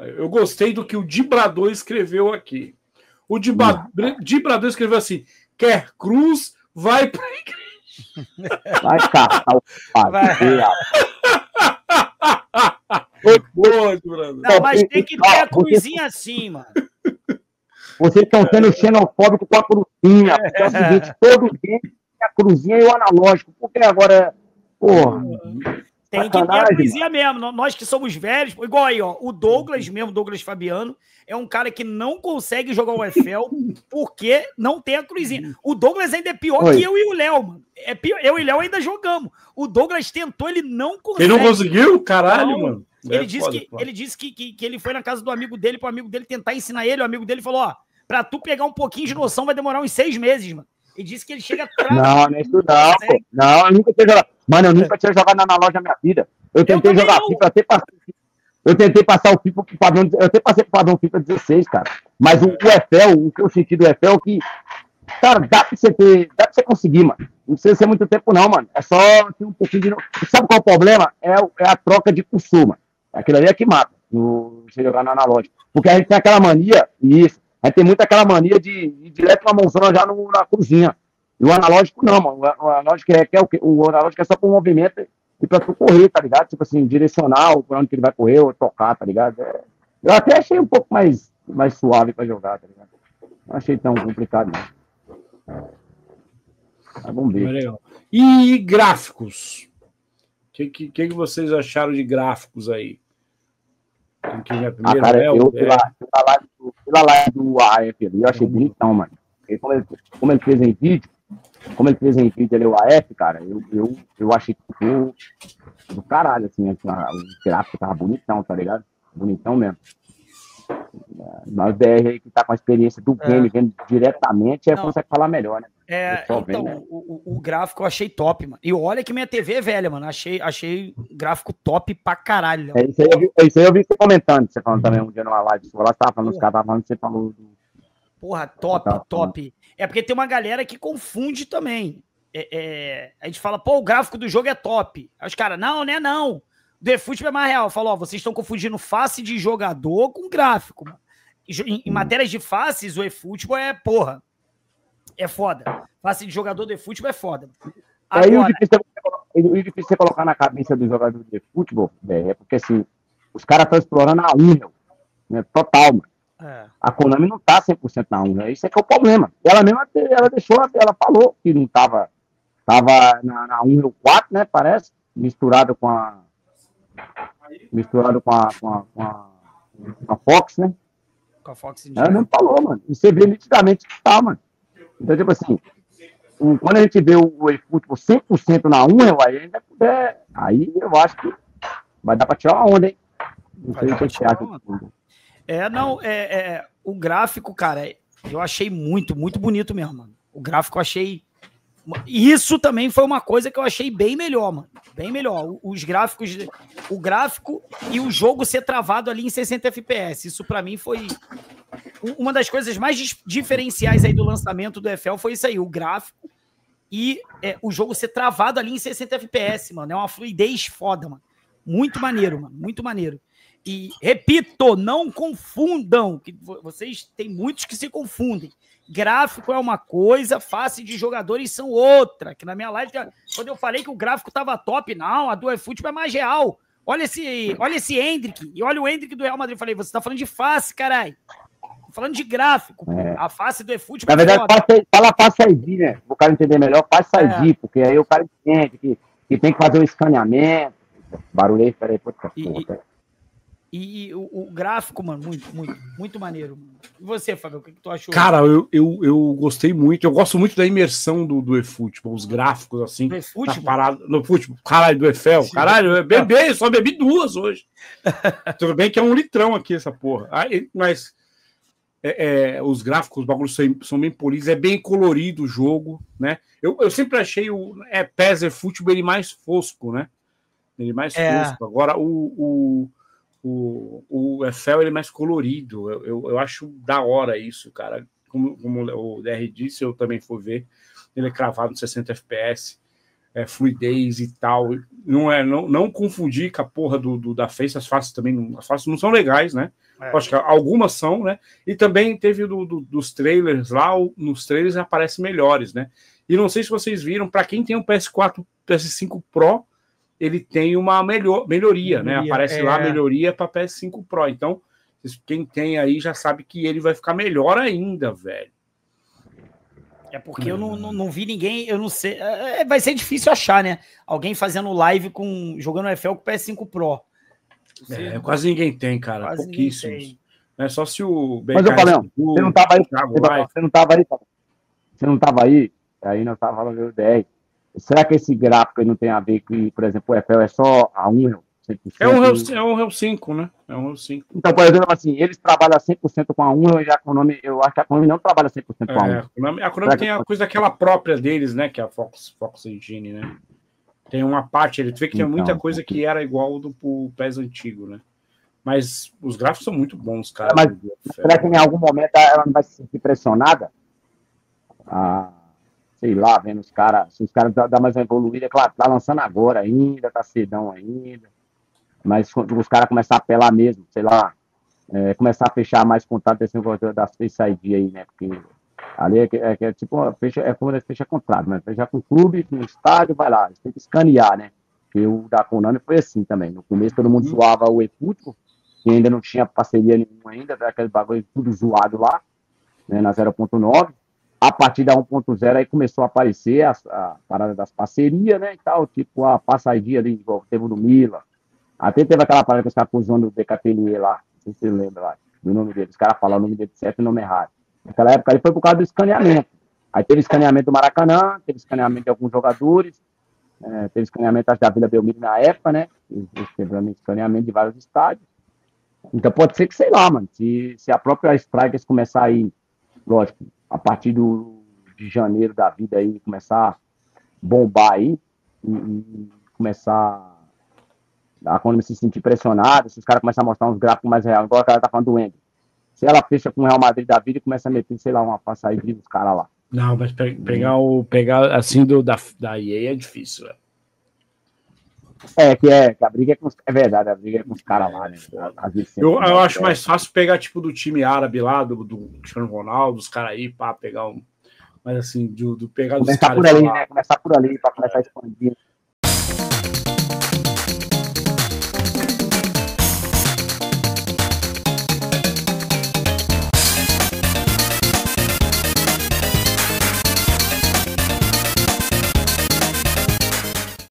Eu gostei do que o DiBrador escreveu aqui. O DiBrador escreveu assim: quer cruz, vai pra igreja. Vai catar o padre. Boa, DiBrador. Não, mas tem que ter a cruzinha assim, mano. Vocês estão sendo xenofóbicos com a cruzinha. É o seguinte, todo dia a cruzinha e o analógico. Porque agora, porra... Tem sacanagem, que ter a cruzinha mesmo. Nós que somos velhos, igual aí, ó, o Douglas mesmo, Douglas Fabiano, é um cara que não consegue jogar o UFL porque não tem a cruzinha. O Douglas ainda é pior que eu e o Léo, mano. É pior, eu e o Léo ainda jogamos. O Douglas tentou, ele não conseguiu. Ele não conseguiu? Caralho, não, mano. Ele disse que ele foi na casa do amigo dele, pro amigo dele tentar ensinar ele. O amigo dele falou, ó, pra tu pegar um pouquinho de noção vai demorar uns 6 meses, mano. Ele disse que ele chega atrás. Não, não é isso não, pô. Não, eu nunca tinha jogado. Mano, eu nunca tinha jogado na loja na minha vida. Eu tentei jogar FIFA até passar. Eu tentei passar o FIFA pro padrão. Eu até passei pro padrão FIFA 16, cara. Mas o UFL, o que eu senti do UFL é que, cara, dá pra você ter. Dá pra você conseguir, mano. Não precisa ser muito tempo, não, mano. É só ter um pouquinho de. Sabe qual é o problema? É a troca de curso, mano. Aquilo ali é que mata. Você jogar na analógica. Porque a gente tem aquela mania, isso. A gente tem muito aquela mania de ir direto pra Monzona já na cruzinha. E o analógico não, mano. O analógico é só para o movimento e para tu correr, tá ligado? Tipo assim, direcionar pra onde que ele vai correr ou tocar, tá ligado? É, eu até achei um pouco mais suave para jogar, tá ligado? Não achei tão complicado, não. Mas vamos ver. E gráficos? O que vocês acharam de gráficos aí? Quem é primeiro, cara, pela live do AF ali, eu achei bonitão, mano. Como ele fez em vídeo, ele é o AF, cara, eu achei que ficou do caralho, assim, o gráfico tava bonitão, tá ligado? Bonitão mesmo. Nós BR aí que tá com a experiência do game, vendo diretamente, consegue falar melhor, né? É, então, vendo, né? O gráfico eu achei top, mano. E olha que minha TV é velha, mano. Achei gráfico top pra caralho. É, isso aí eu vi você comentando, você falando também um dia numa live. Você tava falando, os caras estavam falando, você falou... Porra, top, top. É porque tem uma galera que confunde também. A gente fala, pô, o gráfico do jogo é top. Aí os caras, não, né, não. The Football é mais real. Falou, ó, vocês estão confundindo face de jogador com gráfico. Em matérias de faces, o eFootball é, porra, é foda. Face de jogador do eFootball é foda. Agora... Aí o difícil você colocar na cabeça do jogador de eFootball é porque, assim, os caras estão explorando a unha, né, total, mano. A Konami não tá 100% na unha, isso é que é o problema. Ela mesma, ela falou que não tava na 1.4, né, parece, misturado com a Fox, né? Com a Fox Engine. Ela mesmo falou, mano, e você vê nitidamente que tá, mano. Então, tipo assim, quando a gente vê o eFootball 100% na 1, aí eu acho que vai dar pra tirar uma onda, hein? Não sei o que você acha disso. O gráfico, cara, eu achei muito bonito mesmo, mano. O gráfico eu achei... Isso também foi uma coisa que eu achei bem melhor, mano. Bem melhor. O gráfico e o jogo ser travado ali em 60 FPS. Isso pra mim foi... Uma das coisas mais diferenciais aí do lançamento do UFL foi isso aí, o gráfico e o jogo ser travado ali em 60 FPS, mano. É uma fluidez foda, mano. Muito maneiro, mano. Muito maneiro. E, repito, não confundam, que vocês têm muitos que se confundem. Gráfico é uma coisa, face de jogadores são outra. Que na minha live, quando eu falei que o gráfico tava top, não, a do eFootball é mais real. Olha esse Endrick, e olha o Endrick do Real Madrid. Eu falei, você tá falando de face, caralho. Tô falando de gráfico, a face do eFootball. Na verdade, fala face ID, né? O cara entender melhor, face ID, porque aí o cara entende que tem que fazer um escaneamento. Barulho aí, peraí, pô, cara. E o gráfico, mano, muito maneiro. E você, Fábio, o que tu achou? Cara, eu gostei muito. Eu gosto muito da imersão do eFootball, os gráficos, assim. Do eFootball? No futebol. Caralho, do EFL. Sim. Caralho, eu só bebi 2 hoje. Tudo bem que é 1 litrão aqui, essa porra. Mas os gráficos, os bagulhos são bem polidos, é bem colorido o jogo, né? Eu sempre achei o PES eFootball ele mais fosco, né? Ele mais fosco. Agora, o UFL ele é mais colorido, eu acho da hora isso, cara. Como o DR disse, eu também fui ver, ele é cravado no 60 FPS. fluidez e tal. Não é, não confundir com a porra da face. As faces também não, as faces não são legais, né? É. Acho que algumas são, né? E também teve dos trailers lá, nos trailers aparecem melhores, né? E não sei se vocês viram, para quem tem um PS4, PS5 Pro, ele tem uma melhoria, né? Aparece lá melhoria para PS5 Pro. Então, quem tem aí já sabe que ele vai ficar melhor ainda, velho. É porque eu não vi ninguém, eu não sei. Vai ser difícil achar, né? Alguém fazendo live jogando UFL com PS5 Pro. Quase ninguém tem, cara. Quase pouquíssimos. Tem. É só se o... Mas eu falei, você não tava aí. Você não tava aí. Aí nós tava falando do DR. Será que esse gráfico não tem a ver com, por exemplo, o UFL é só a Unreal? É um Unreal 5, né? É um Unreal 5. Então, por exemplo, assim, eles trabalham 100% com a Unreal e a Konami, eu acho que a Konami não trabalha 100% com a Unreal. A Konami tem a coisa daquela própria deles, né? Que é a Fox Engine, né? Tem uma parte, ele vê que tem muita coisa que era igual pro PES antigo, né? Mas os gráficos são muito bons, cara. Mas será que em algum momento ela não vai se sentir pressionada? Sei lá, vendo os caras, se os caras dão mais uma evoluída, claro, tá lançando agora ainda, tá cedão ainda, mas quando os caras começarem a apelar mesmo, sei lá, começar a fechar mais contato desse negócio das Face ID aí, né, porque ali é tipo, é como eles fecham contrato, mas fecha com o clube, com o estádio, vai lá, tem que escanear, né, porque o da Konami foi assim também, no começo todo mundo zoava o Epútico, que ainda não tinha parceria nenhuma ainda, aquele bagulho tudo zoado lá, né, na 0.9, a partir da 1.0 aí começou a aparecer a parada das parcerias, né, e tal, tipo a passadinha ali, igual teve no Mila, até teve aquela parada que os caras usando o DKPLE lá, não sei se você lembra lá, do nome dele, os caras falam o nome dele certo e o nome errado. Naquela época ali foi por causa do escaneamento, aí teve escaneamento do Maracanã, teve escaneamento de alguns jogadores, teve escaneamento da Vila Belmiro na época, né, teve escaneamento de vários estádios, então pode ser que, sei lá, mano, se a própria Strikers começar aí, lógico, a partir de janeiro da vida aí, começar a bombar aí, e começar a Konami se sentir pressionada, se os caras começarem a mostrar uns gráficos mais reais, igual a cara tá falando do Endrick. Se ela fecha com o Real Madrid da vida e começa a meter, sei lá, uma passagem dos caras lá. Não, mas pegar assim da EA é difícil, velho. Que a briga é com os... É verdade, a briga é com os caras lá, né? Eu acho mais fácil pegar, tipo, do time árabe lá, do Cristiano Ronaldo, dos caras aí, pra pegar um... Mas, assim, pegar dos caras... Começar por ali, pra começar a expandir.